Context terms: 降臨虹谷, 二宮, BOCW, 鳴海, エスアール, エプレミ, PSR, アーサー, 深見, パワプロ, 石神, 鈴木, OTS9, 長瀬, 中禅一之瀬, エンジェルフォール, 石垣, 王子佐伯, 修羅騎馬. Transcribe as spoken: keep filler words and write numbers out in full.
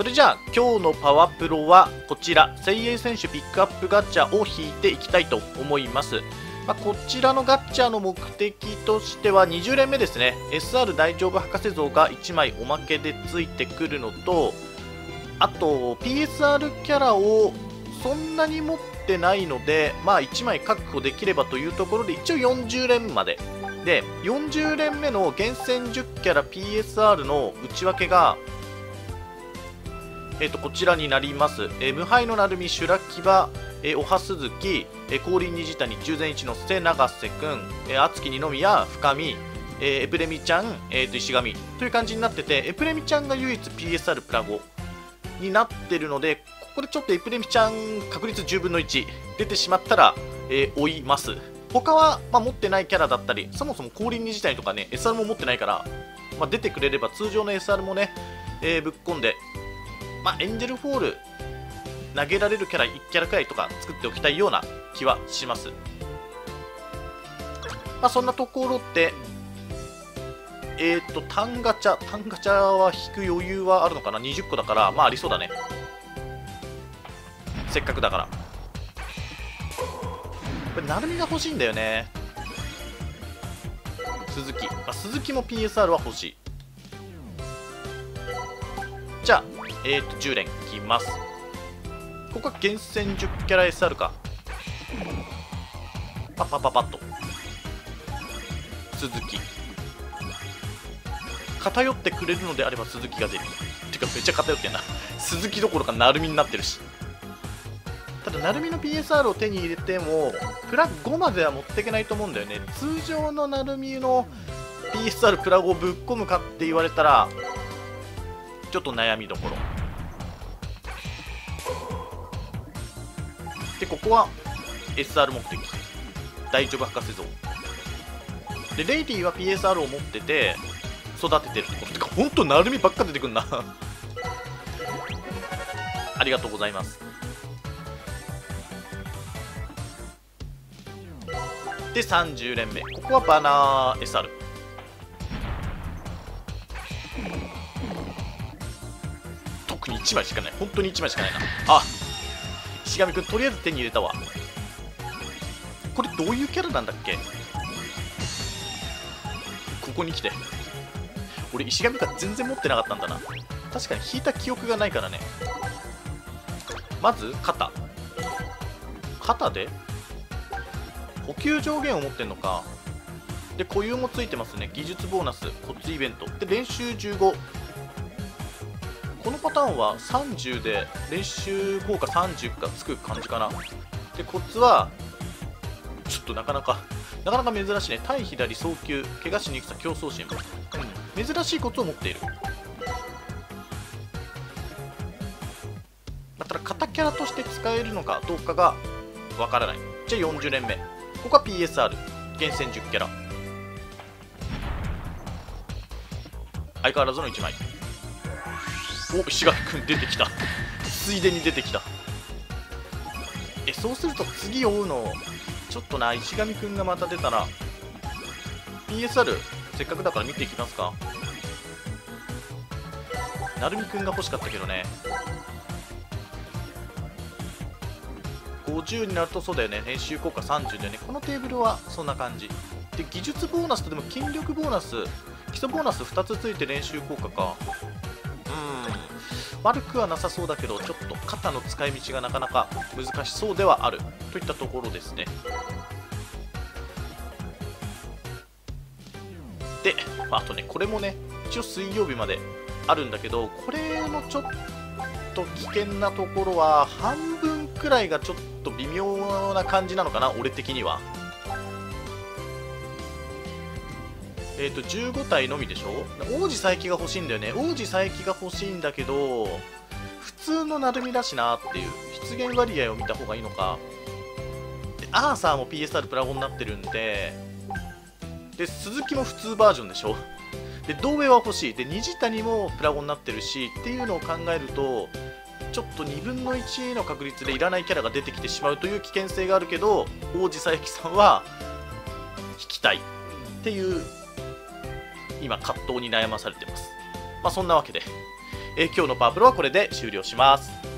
それじゃあ今日のパワプロはこちら、精鋭選手ピックアップガチャを引いていきたいと思います。まあ、こちらのガチャの目的としてはにじゅう連目ですね。エスアール 大丈夫博士像がいちまいおまけでついてくるのと、あと ピーエスアール キャラをそんなに持ってないので、まあいちまい確保できればというところで、一応よんじゅう連まで。で、よんじゅう連目の厳選じゅっキャラ ピーエスアール の内訳が、えっと、こちらになります。えー、無敗の鳴海、修羅騎馬、えー、おは鈴木、えー、降臨虹谷、中禅一之瀬、長瀬くん、えー、熱き二宮、深見、えー、エプレミちゃん、えー、と石神という感じになってて、エプレミちゃんが唯一 ピーエスアール プラゴになってるので、ここでちょっとエプレミちゃん確率じゅうぶんのいち出てしまったら、えー、追います。他は、まあ、持ってないキャラだったり、そもそも降臨に自体とかね、エスアール も持ってないから、まあ、出てくれれば通常の エスアール もね、えー、ぶっこんで、まあ、エンジェルフォール投げられるキャラいちキャラくらいとか作っておきたいような気はします。まあ、そんなところで、えっと、タンガチャ、タンガチャは引く余裕はあるのかな ?にじゅっ 個だから、まあありそうだね。せっかくだから。これ、ナルミが欲しいんだよね。鈴木。まあ、鈴木も ピーエスアール は欲しい。じゃあ、えっと、じゅう連いきます。ここは厳選じゅっキャラ エスアール か。パパパパッと。鈴木。偏ってくれるのであれば鈴木が出る。てかめっちゃ偏ってんな。鈴木どころか鳴海になってるし。ただ鳴海の ピーエスアール を手に入れてもプラごまでは持っていけないと思うんだよね。通常の鳴海の ピーエスアール プラごをぶっ込むかって言われたらちょっと悩みどころで、ここは エスアール 目的大丈夫博士像で、レイディーは ピーエスアール を持ってて育ててるところ。てかほんとなるみばっか出てくんなありがとうございます。でさんじゅう連目、ここはバナー エスアール 特にいちまいしかない。本当にいちまいしかないなあ。石神くんとりあえず手に入れたわ。これどういうキャラなんだっけ。ここに来て俺石神が全然持ってなかったんだな。確かに引いた記憶がないからね。まず肩肩で補給上限を持ってんのか。で固有もついてますね。技術ボーナスコツイベントで練習じゅうご。このパターンはさんじゅうで練習ごかさんじゅうかつく感じかな。でコツはちょっとなかなかなかなか珍しいね。対左早急怪我しにくさ競争心、うん、珍しいコツを持っている。だったら型キャラとして使えるのかどうかがわからない。じゃあよんじゅう連目、ここは ピーエスアール 厳選じゅっキャラ相変わらずのいちまい。おっ石垣君出てきたついでに出てきた。えそうすると次追うのちょっとな。石神くんがまた出たら ピーエスアール せっかくだから見ていきますか。鳴海くんが欲しかったけどね。ごじゅうになるとそうだよね。練習効果さんじゅうだよね。このテーブルはそんな感じで、技術ボーナスとでも筋力ボーナス基礎ボーナスふたつついて練習効果か。悪くはなさそうだけど、ちょっと肩の使い道がなかなか難しそうではあるといったところですね。で、まあ、あとね、これもね、一応水曜日まであるんだけど、これのちょっと危険なところは、半分くらいがちょっと微妙な感じなのかな、俺的には。えーとじゅうご体のみでしょ。王子佐伯が欲しいんだよね。王子佐伯が欲しいんだけど普通の鳴海だしなっていう。出現割合を見た方がいいのか。でアーサーも ピーエスアール プラゴになってるんで、で鈴木も普通バージョンでしょ。で同盟は欲しい。で虹谷もプラゴになってるしっていうのを考えると、ちょっとにぶんのいちの確率でいらないキャラが出てきてしまうという危険性があるけど、王子佐伯さんは引きたいっていう今葛藤に悩まされてます。まあそんなわけでえー、今日のパープルはこれで終了します。